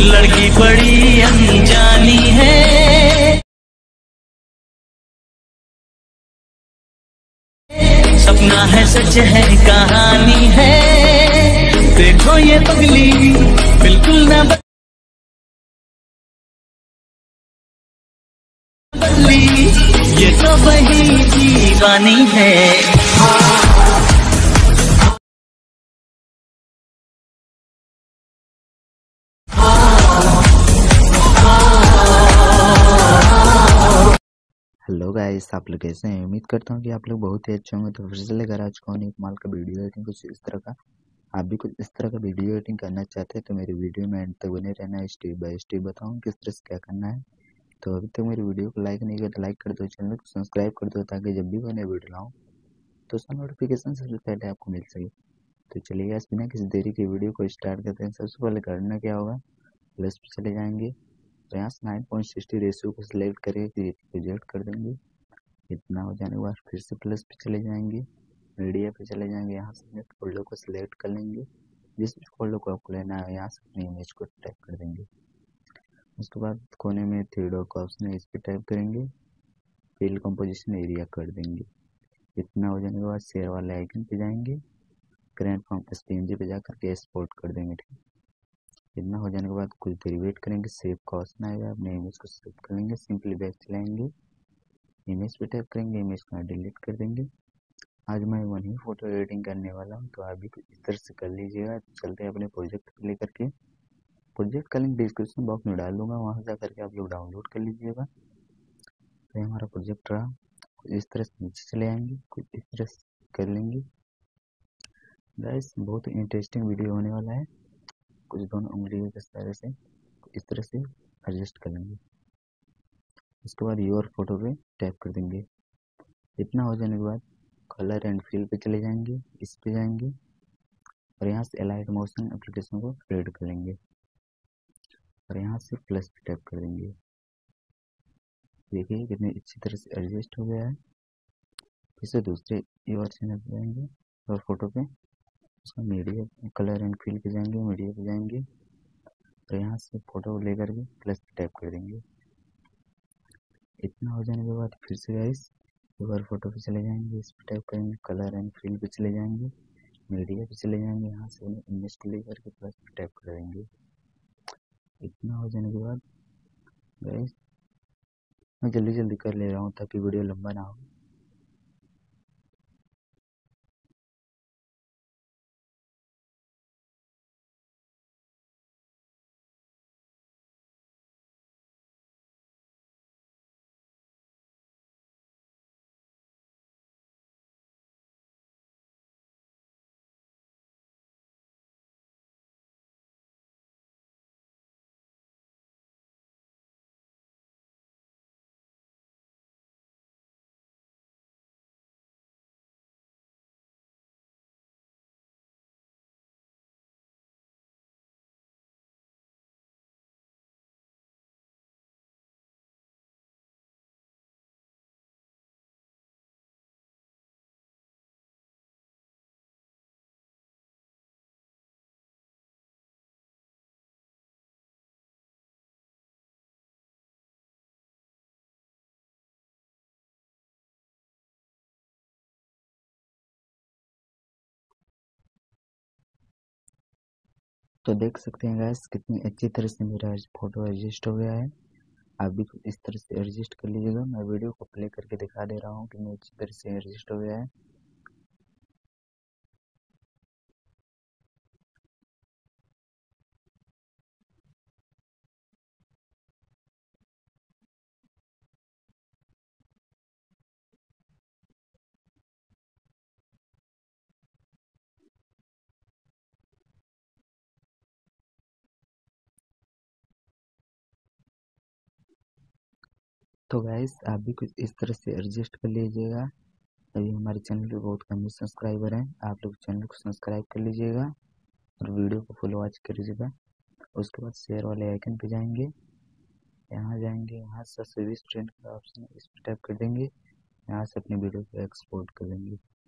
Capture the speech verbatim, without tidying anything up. लड़की बड़ी अनजानी है, सपना है सच है कहानी है। देखो ये पगली बिल्कुल ना बदली, ये तो वही दीवानी है। हेलो गाइस, आप लोग कैसे हैं? उम्मीद करता हूँ कि आप लोग बहुत ही अच्छे होंगे। तो फिर से लेकर आज कौन एक माल का वीडियो एडिटिंग कुछ इस तरह का। आप भी कुछ इस तरह का वीडियो एडिटिंग करना चाहते हैं तो मेरी वीडियो में एंड तक बने रहना है। स्टेप बाय स्टेप बताऊँ किस तरह से क्या करना है। तो अभी तक मेरी वीडियो को लाइक नहीं किया तो लाइक कर दो, चैनल को सब्सक्राइब कर दो ताकि जब भी मैं नई वीडियो लाऊँ तो उसका नोटिफिकेशन सबसे पहले आपको मिल सके। तो चलिए आज बिना किसी देरी की वीडियो को स्टार्ट करते हैं। सबसे पहले करना क्या होगा, प्लस पे चले जाएंगे तो यहाँ से नाइन पॉइंट सिक्सटी रेशियो को सिलेक्ट करके रिजेक्ट कर देंगे। इतना हो जाने के बाद फिर से प्लस पे चले जाएंगे, मीडिया पे चले जाएंगे, यहाँ से अपने फोल्डर को सिलेक्ट कर लेंगे। जिस फोल्डर को आपको लेना है यहाँ से अपनी इमेज को टाइप कर देंगे। उसके बाद कोने में थ्री डॉट का ऑप्शन है, इस पर टाइप करेंगे, फिल कंपोजिशन एरिया कर देंगे। इतना हो जाने के बाद शेयर वाले आइकन पे जाएंगे, करंट फ्रॉम एसपीएनजी पे जाकर के एक्सपोर्ट कर देंगे। ठीक, इतना हो जाने के बाद कुछ देर वेट करेंगे, सेव का ऑप्शन आएगा, अपने इमेज को सेव कर लेंगे। सिंपली बैक चलाएंगे, इमेज पे टाइप करेंगे, इमेज को डिलीट कर देंगे। आज मैं वन ही फोटो एडिटिंग करने वाला हूँ तो आप भी कुछ इस तरह से कर लीजिएगा। चलते हैं अपने प्रोजेक्ट पे लेकर के। प्रोजेक्ट का लिंक डिस्क्रिप्शन बॉक्स में डाल दूंगा, वहाँ जा करके आप लोग डाउनलोड कर लीजिएगा। तो ये हमारा प्रोजेक्ट रहा, कुछ इस तरह से नीचे चले आएंगे, कुछ इस तरह से कर लेंगे। गाइस बहुत इंटरेस्टिंग वीडियो होने वाला है। कुछ दोनों उंगलियों के सहारे से इस तरह से एडजस्ट कर लेंगे। उसके बाद योर फोटो पे टैप कर देंगे। इतना हो जाने के बाद कलर एंड फील पे चले जाएंगे, इस पे जाएंगे और यहाँ से अलाइट मोशन एप्लीकेशन को क्रिएट कर लेंगे और यहाँ से प्लस पे टैप कर देंगे। देखिए कितनी अच्छी तरह से एडजस्ट हो गया है। फिर से दूसरे योर चैनल पे जाएंगे और फोटो पे उसका मीडिया कलर एंड फील पे जाएंगे, मीडिया पे जाएंगे और यहाँ से फोटो लेकर के प्लस पे टैप कर देंगे। इतना हो जाने के बाद फिर से गाइस एक बार फोटो पे चले जाएंगे, इस पे टैप करेंगे, कलर एंड फील पे चले जाएंगे, मीडिया पे चले जाएंगे, यहाँ से इमेज को लेकर के प्लस पे टैप कर देंगे। इतना हो जाने के बाद गाइस मैं जल्दी जल्दी कर ले रहा हूँ ताकि वीडियो लंबा ना हो। तो देख सकते हैं गाइस कितनी अच्छी तरह से मेरा फोटो एडजस्ट हो गया है। आप भी इस तरह से एडजस्ट कर लीजिएगा। मैं वीडियो को प्ले करके दिखा दे रहा हूँ कि मैं अच्छी तरह से एडजस्ट हो गया है। तो गाइस आप भी कुछ इस तरह से एडजस्ट कर लीजिएगा। अभी हमारे चैनल पे बहुत कम सब्सक्राइबर हैं, आप लोग चैनल को सब्सक्राइब कर लीजिएगा और वीडियो को फुल वॉच कर लीजिएगा। उसके बाद शेयर वाले आइकन पे जाएंगे, यहाँ जाएंगे, यहाँ से सर्विस ट्रेंड का ऑप्शन है, इस पर टैप कर देंगे, यहाँ से अपनी वीडियो को एक्सपोर्ट कर देंगे।